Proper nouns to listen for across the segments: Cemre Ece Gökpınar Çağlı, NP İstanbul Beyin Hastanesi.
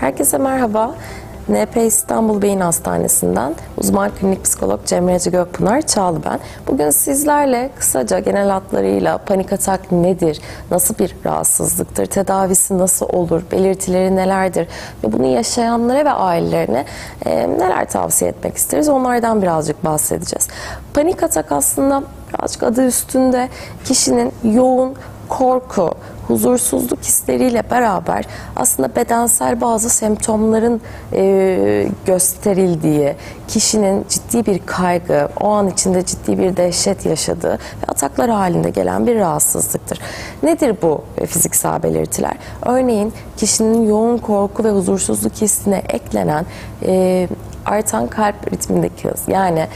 Herkese merhaba. NP İstanbul Beyin Hastanesi'nden uzman klinik psikolog Cemre Ece Gökpınar Çağlı ben. Bugün sizlerle kısaca genel hatlarıyla panik atak nedir, nasıl bir rahatsızlıktır, tedavisi nasıl olur, belirtileri nelerdir ve bunu yaşayanlara ve ailelerine neler tavsiye etmek isteriz onlardan birazcık bahsedeceğiz. Panik atak aslında birazcık adı üstünde kişinin yoğun korku, huzursuzluk hisleriyle beraber aslında bedensel bazı semptomların gösterildiği, kişinin ciddi bir kaygı, o an içinde ciddi bir dehşet yaşadığı ve ataklar halinde gelen bir rahatsızlıktır. Nedir bu fiziksel belirtiler? Örneğin kişinin yoğun korku ve huzursuzluk hissine eklenen artan kalp ritmindeki hız, yani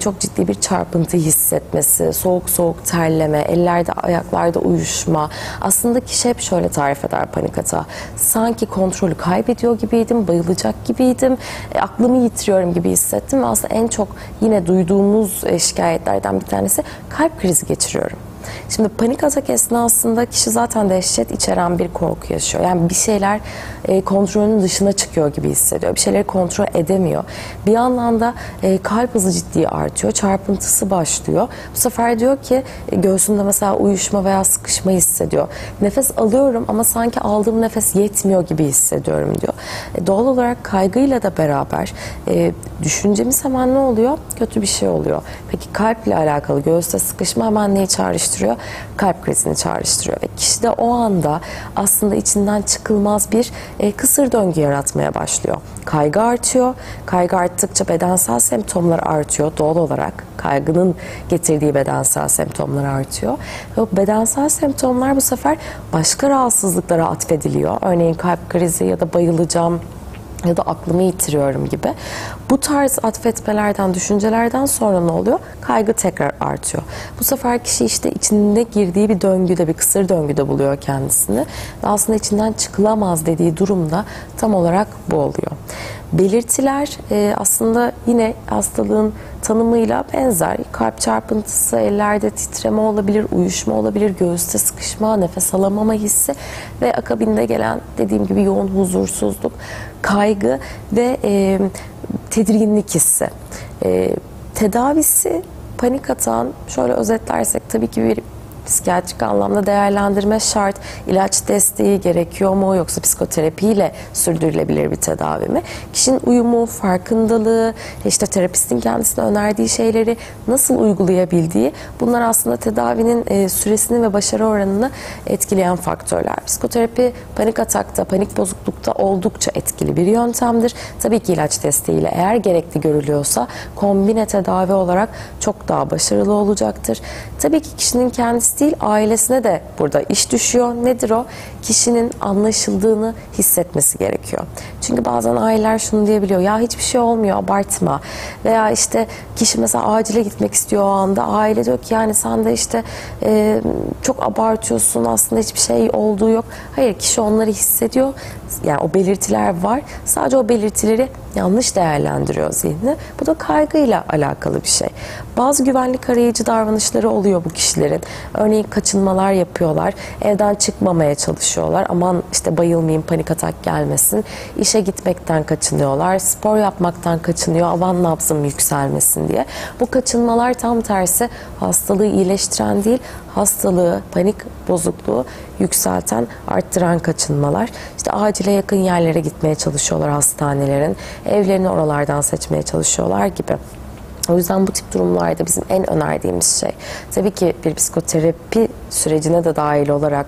çok ciddi bir çarpıntı hissetmesi, soğuk terleme, ellerde ayaklarda uyuşma. Aslında kişi hep şöyle tarif eder panik atağı: sanki kontrolü kaybediyor gibiydim, bayılacak gibiydim, aklımı yitiriyorum gibi hissettim ve aslında en çok yine duyduğumuz şikayetlerden bir tanesi kalp krizi geçiriyorum. Şimdi panik atak esnasında kişi zaten dehşet içeren bir korku yaşıyor. Yani bir şeyler kontrolünün dışına çıkıyor gibi hissediyor. Bir şeyleri kontrol edemiyor. Bir yandan da kalp hızı ciddi artıyor. Çarpıntısı başlıyor. Bu sefer diyor ki göğsünde mesela uyuşma veya sıkışma hissediyor. Nefes alıyorum ama sanki aldığım nefes yetmiyor gibi hissediyorum diyor. Doğal olarak kaygıyla da beraber düşüncemiz hemen ne oluyor? Kötü bir şey oluyor. Peki kalple alakalı göğüste sıkışma hemen neyi çağrıştırıyor? Kalp krizini çağrıştırıyor ve kişi de o anda aslında içinden çıkılmaz bir kısır döngü yaratmaya başlıyor. Kaygı artıyor. Kaygı arttıkça bedensel semptomlar artıyor. Doğal olarak kaygının getirdiği bedensel semptomlar artıyor. Ve o bedensel semptomlar bu sefer başka rahatsızlıklara atfediliyor. Örneğin kalp krizi ya da bayılacağım ya da aklımı yitiriyorum gibi. Bu tarz atfetmelerden, düşüncelerden sonra ne oluyor? Kaygı tekrar artıyor. Bu sefer kişi işte içinde girdiği bir döngüde, bir kısır döngüde buluyor kendisini. Ve aslında içinden çıkılamaz dediği durumda tam olarak bu oluyor. Belirtiler aslında yine hastalığın tanımıyla benzer. Kalp çarpıntısı, ellerde titreme olabilir, uyuşma olabilir, göğüste sıkışma, nefes alamama hissi ve akabinde gelen dediğim gibi yoğun huzursuzluk, kaygı ve tedirginlik hissi. Tedavisi panik atağın şöyle özetlersek tabii ki bir psikiyatrik anlamda değerlendirme şart. İlaç desteği gerekiyor mu, yoksa psikoterapiyle sürdürülebilir bir tedavi mi? Kişinin uyumu, farkındalığı, işte terapistin kendisine önerdiği şeyleri nasıl uygulayabildiği, bunlar aslında tedavinin süresini ve başarı oranını etkileyen faktörler. Psikoterapi panik atakta, panik bozuklukta oldukça etkili bir yöntemdir. Tabii ki ilaç desteğiyle eğer gerekli görülüyorsa kombine tedavi olarak çok daha başarılı olacaktır. Tabii ki kişinin kendisi değil, ailesine de burada iş düşüyor. Nedir o? Kişinin anlaşıldığını hissetmesi gerekiyor. Çünkü bazen aileler şunu diyebiliyor: ya hiçbir şey olmuyor, abartma. Veya işte kişi mesela acile gitmek istiyor o anda. Aile diyor ki yani sen de işte çok abartıyorsun, aslında hiçbir şey olduğu yok. Hayır, kişi onları hissediyor. Yani o belirtiler var. Sadece o belirtileri yanlış değerlendiriyor zihni. Bu da kaygıyla alakalı bir şey. Bazı güvenlik arayıcı davranışları oluyor bu kişilerin. Örneğin kaçınmalar yapıyorlar, evden çıkmamaya çalışıyorlar. Aman işte bayılmayayım, panik atak gelmesin. İşe gitmekten kaçınıyorlar, spor yapmaktan kaçınıyor, aman nabzım yükselmesin diye. Bu kaçınmalar tam tersi hastalığı iyileştiren değil, hastalığı, panik bozukluğu yükselten, arttıran kaçınmalar. İşte acile yakın yerlere gitmeye çalışıyorlar hastanelerin, evlerini oralardan seçmeye çalışıyorlar gibi. O yüzden bu tip durumlarda bizim en önerdiğimiz şey tabii ki bir psikoterapi sürecine de dahil olarak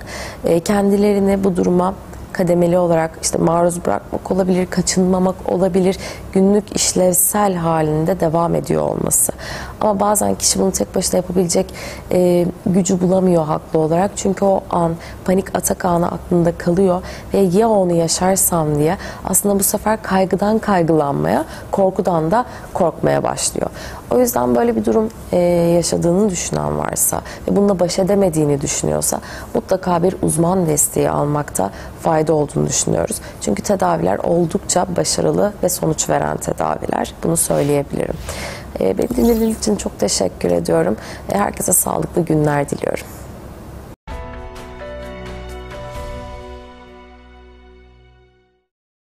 kendilerini bu duruma kademeli olarak işte maruz bırakmak olabilir, kaçınmamak olabilir, günlük işlevsel halinde devam ediyor olması. Ama bazen kişi bunu tek başına yapabilecek gücü bulamıyor haklı olarak. Çünkü o an, panik atak anı aklında kalıyor ve ya onu yaşarsam diye aslında bu sefer kaygıdan kaygılanmaya, korkudan da korkmaya başlıyor. O yüzden böyle bir durum yaşadığını düşünen varsa ve bununla baş edemediğini düşünüyorsa mutlaka bir uzman desteği almakta fayda olduğunu düşünüyoruz. Çünkü tedaviler oldukça başarılı ve sonuç veren tedaviler. Bunu söyleyebilirim. Beni dinlediğiniz için çok teşekkür ediyorum. Herkese sağlıklı günler diliyorum.